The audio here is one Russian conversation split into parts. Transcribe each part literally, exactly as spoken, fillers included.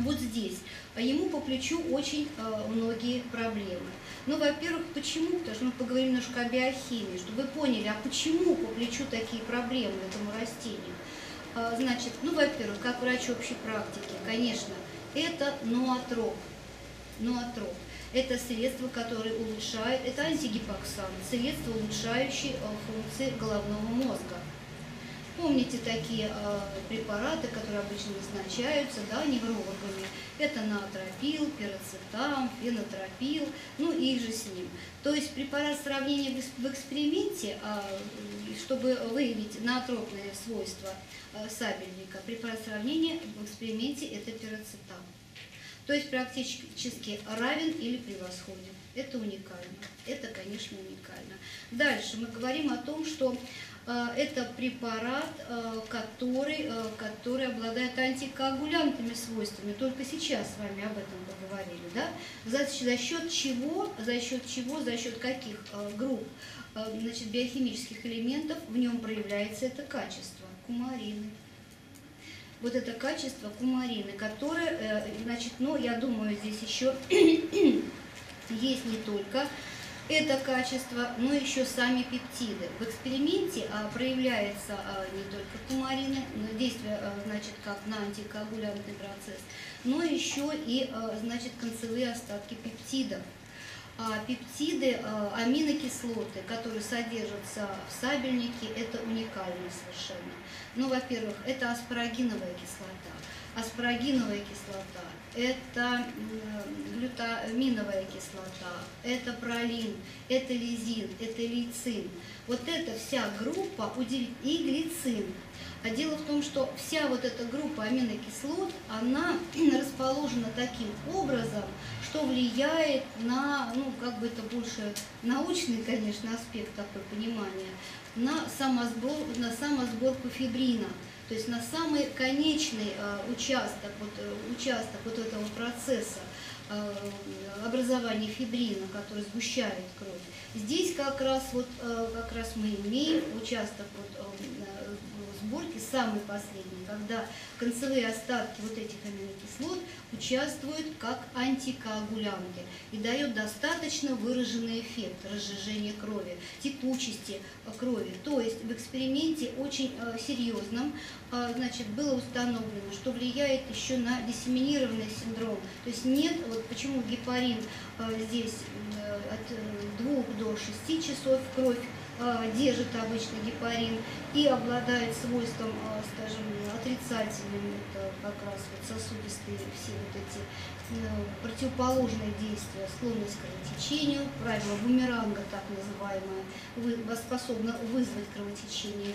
вот здесь, ему по плечу очень э, многие проблемы. Ну, во-первых, почему? Потому что мы поговорим немножко о биохимии, чтобы вы поняли, а почему по плечу такие проблемы этому растению. Э, значит, ну, во-первых, как врач общей практики, конечно, это ноотроп. Ноотроп. Это средство, которое улучшает, это антигипоксан, средство, улучшающее функции головного мозга. Помните такие э, препараты, которые обычно назначаются, да, неврологами. Это ноотропил, пироцетам, фенотропил, ну и их же с ним. То есть препарат сравнения в эксперименте, э, чтобы выявить ноотропные свойства э, сабельника, препарат сравнения в эксперименте это пироцетам. То есть практически равен или превосходен. Это уникально. Это, конечно, уникально. Дальше мы говорим о том, что э, это препарат, э, который, э, который обладает антикоагулянтными свойствами. Только сейчас с вами об этом поговорили. Да? За, за счет чего, за счет чего, за счет каких э, групп э, значит, биохимических элементов в нем проявляется это качество кумарины. Вот это качество кумарины, которое, значит, ну, я думаю, здесь еще есть не только это качество, но еще сами пептиды. В эксперименте а, проявляется а, не только кумарины, но действие, а, значит, как на антикоагулянтный процесс, но еще и, а, значит, концевые остатки пептидов. А пептиды, а, аминокислоты, которые содержатся в сабельнике, это уникально совершенно. Ну, во-первых, это аспарагиновая кислота. Аспарагиновая кислота, это глютаминовая кислота, это пролин, это лизин, это лейцин. Вот эта вся группа, и глицин. А дело в том, что вся вот эта группа аминокислот, она расположена таким образом, что влияет на, ну, как бы это больше научный, конечно, аспект такой понимания, на самосбор, на самосборку фибрина. То есть на самый конечный участок, вот, участок вот этого процесса образования фибрина, который сгущает кровь. Здесь как раз, вот, как раз мы имеем участок вот, сборки, самый последний, когда концевые остатки вот этих аминокислот участвуют как антикоагулянты и дают достаточно выраженный эффект разжижения крови, текучести крови. То есть в эксперименте очень серьезном, значит, было установлено, что влияет еще на диссеминированный синдром. То есть нет, вот почему гепарин здесь от двух до шести часов кровь держит обычно гепарин и обладает свойством, скажем, отрицательным, это как раз вот сосудистые все вот эти противоположные действия, склонность к кровотечению, правило бумеранга так называемое, способно вызвать кровотечение,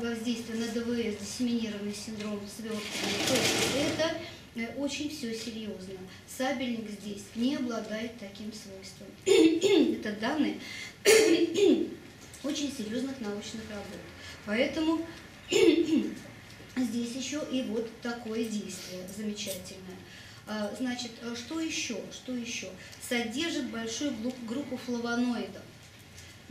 воздействие на ДВС, диссеминированный синдром, свертками. Это очень все серьезно. Сабельник здесь не обладает таким свойством. Это данные очень серьезных научных работ. Поэтому здесь еще и вот такое действие замечательное. Значит, что еще? Что еще? Содержит большую группу флавоноидов.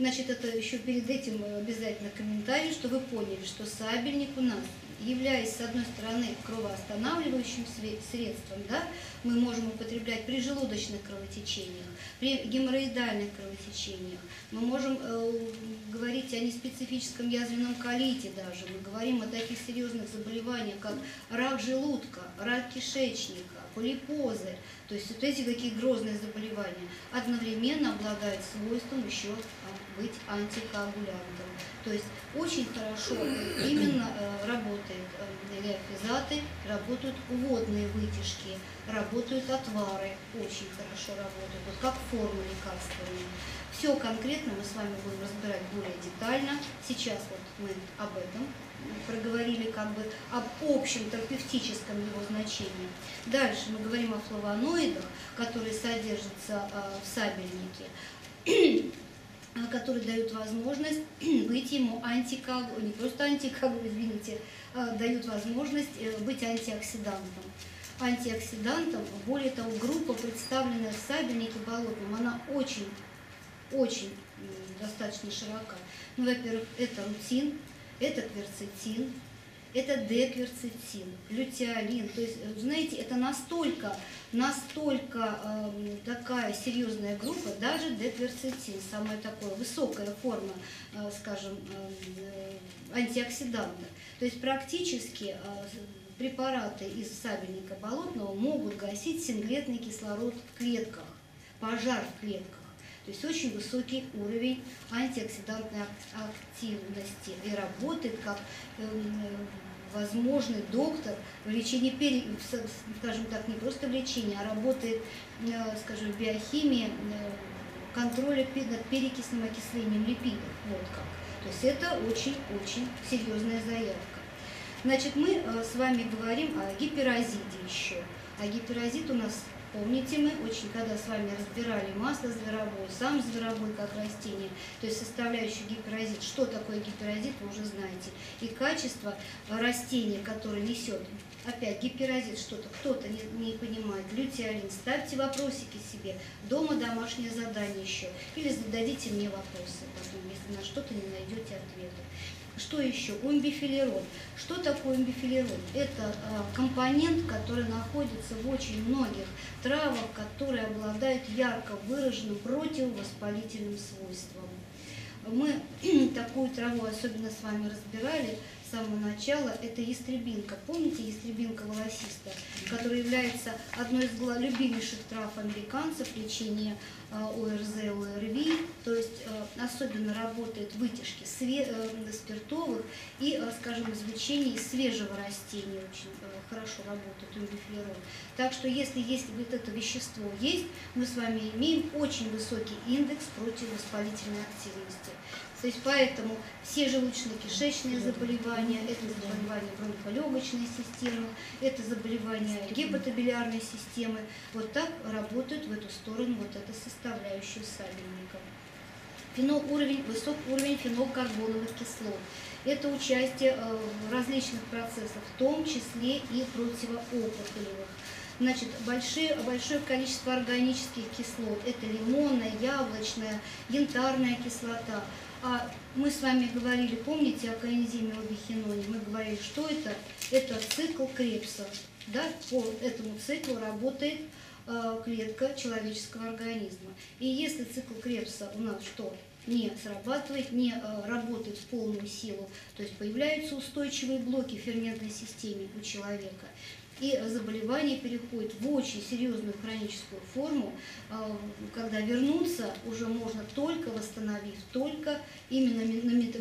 Значит, это еще перед этим обязательно комментарий, что вы поняли, что сабельник у нас, являясь, с одной стороны, кровоостанавливающим средством, да, мы можем употреблять при желудочных кровотечениях, при геморроидальных кровотечениях, мы можем э, говорить о неспецифическом язвенном колите даже, мы говорим о таких серьезных заболеваниях, как рак желудка, рак кишечника, полипозы, то есть вот эти какие грозные заболевания, одновременно обладают свойством еще быть антикоагулянтом. То есть очень хорошо именно э, работают э, лиофилизаты, работают водные вытяжки, работают отвары, очень хорошо работают, вот как формы лекарственные. Все конкретно мы с вами будем разбирать более детально. Сейчас вот мы об этом проговорили, как бы об общем терапевтическом его значении. Дальше мы говорим о флавоноидах, которые содержатся э, в сабельнике, которые дают возможность быть ему антикоагулянтом, не просто антикоагулянтом, извините, дают возможность быть антиоксидантом. Антиоксидантом, более того, группа, представленная в сабельнике болотном, она очень, очень достаточно широка. Ну, во-первых, это рутин, это кверцитин, это декверцитин, лютеолин. То есть, знаете, это настолько, настолько э, такая серьезная группа, даже декверцитин, самая такая высокая форма, э, скажем, э, антиоксиданта. То есть практически э, препараты из сабельника болотного могут гасить синглетный кислород в клетках, пожар в клетках. То есть очень высокий уровень антиоксидантной активности и работает как возможный доктор в лечении, скажем так, не просто в лечении, а работает, скажем, в биохимии контроля над перекисным окислением липидов. Вот как. То есть это очень-очень серьезная заявка. Значит, мы с вами говорим о гиперозиде еще. А гиперозид у нас... Помните, мы очень, когда с вами разбирали масло зверобой, сам зверобой как растение, то есть составляющую гиперозид, что такое гиперозид, вы уже знаете. И качество растения, которое несет, опять гиперозид, что-то кто-то не, не понимает, лютеолин, ставьте вопросики себе, дома домашнее задание еще, или зададите мне вопросы потом, если на что-то не найдете ответа. Что еще? Умбифиллерол. Что такое умбифиллерол? Это э, компонент, который находится в очень многих травах, которые обладают ярко выраженным противовоспалительным свойством. Мы такую траву особенно с вами разбирали с самого начала. Это ястребинка. Помните ястребинка волосистая, которая является одной из любимейших трав американцев в лечении ОРЗ, ОРВИ. То есть особенно работает в вытяжке спиртовых и, скажем, извлечении свежего растения очень хорошо работает умбифиллерол. Так что если есть вот это вещество есть, мы с вами имеем очень высокий индекс противовоспалительной активности. То есть поэтому все желудочно-кишечные заболевания, это заболевания бронхолегочной системы, это заболевания гепатобилиарной системы, вот так работают в эту сторону вот эта составляющая сабельника. Фенол уровень, высок уровень фенолкарбоновых кислот. Это участие в различных процессах, в том числе и противоопухолевых. Значит, большие, большое количество органических кислот. Это лимонная, яблочная, янтарная кислота. А мы с вами говорили, помните, о коэнзиме обихиноне? Мы говорили, что это? Это цикл Кребса. Да? По этому циклу работает э, клетка человеческого организма. И если цикл Кребса у нас что? Не срабатывает, не работает в полную силу, то есть появляются устойчивые блоки в ферментной системе у человека, и заболевание переходит в очень серьезную хроническую форму, когда вернуться уже можно только восстановив, только именно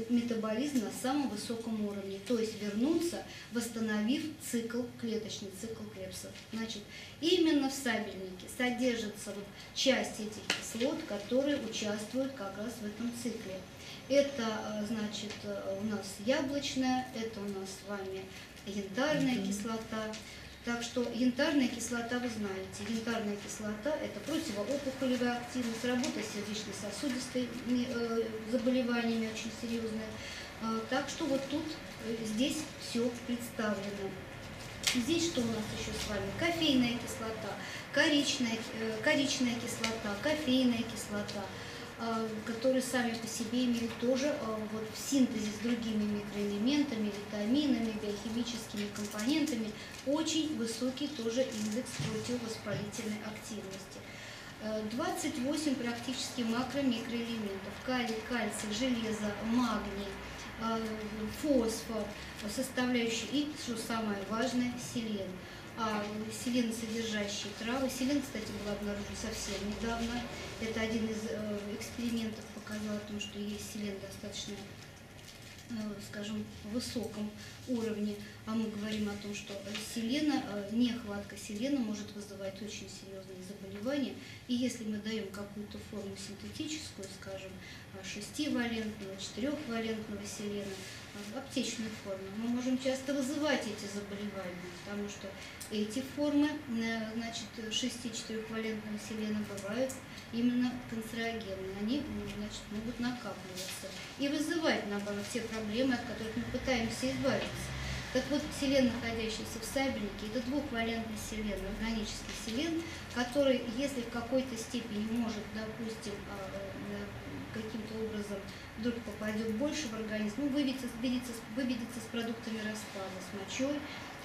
метаболизм на самом высоком уровне, то есть вернуться, восстановив цикл клеточный, цикл Кребса. Значит, именно в сабельнике содержится вот часть этих кислот, которые участвуют как раз в этом цикле. Это, значит, у нас яблочная, это у нас с вами янтарная Mm-hmm. кислота. Так что янтарная кислота, вы знаете, янтарная кислота – это противоопухолевая активность, работа с сердечно-сосудистыми э, заболеваниями очень серьезная. Э, так что вот тут, э, здесь все представлено. Здесь что у нас еще с вами? Кофейная кислота, коричная, э, коричная кислота, кофейная кислота, э, которые сами по себе имеют тоже э, вот, в синтезе с другими микроэлементами, витаминами, биохимическими компонентами очень высокий тоже индекс противовоспалительной активности. двадцать восемь практически макро-микроэлементов: калий, кальций, железо, магний, фосфор, составляющий и, что самое важное, селен. А селен, содержащие травы. Селен, кстати, был обнаружен совсем недавно. Это один из экспериментов показал о том, что есть селен достаточно, скажем, в высоком уровне, а мы говорим о том, что селена, нехватка селена может вызывать очень серьезные заболевания, и если мы даем какую-то форму синтетическую, скажем, шестивалентного, четырехвалентного селена, аптечную форму, мы можем часто вызывать эти заболевания, потому что эти формы, значит, шести-четырехвалентного селена бывают именно канцерогенные, они, значит, могут накапливаться и вызывать, наоборот, те проблемы, от которых мы пытаемся избавиться. Так вот, селен, находящийся в сабельнике, это двухвалентный селен, органический селен, который, если в какой-то степени может, допустим, каким-то образом вдруг попадет больше в организм, ну, выведется, выведется, выведется с продуктами распада, с мочой,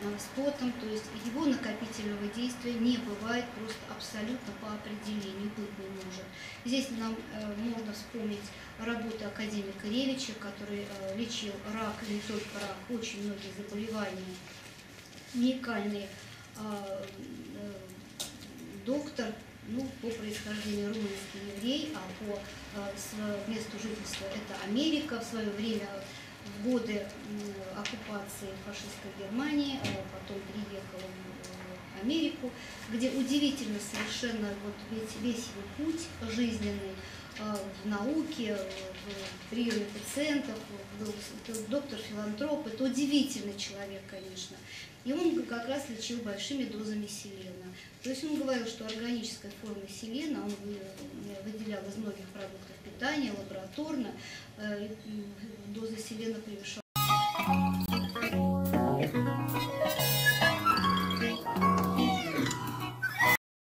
с потом, то есть его накопительного действия не бывает просто абсолютно по определению, быть не может. Здесь нам э, можно вспомнить работу академика Ревича, который э, лечил рак, не только рак, очень многие заболевания, уникальный э, э, доктор, ну, по происхождению румынский еврей, а по э, месту жительства это Америка. В свое время, в годы оккупации фашистской Германии, потом приехал в Америку, где удивительно совершенно вот весь, весь его путь жизненный в науке, в приеме пациентов, доктор-филантроп, это удивительный человек, конечно. И он как раз лечил большими дозами селена. То есть он говорил, что органическая форма селена он выделял из многих продуктов питания, лабораторно, доза селена превышала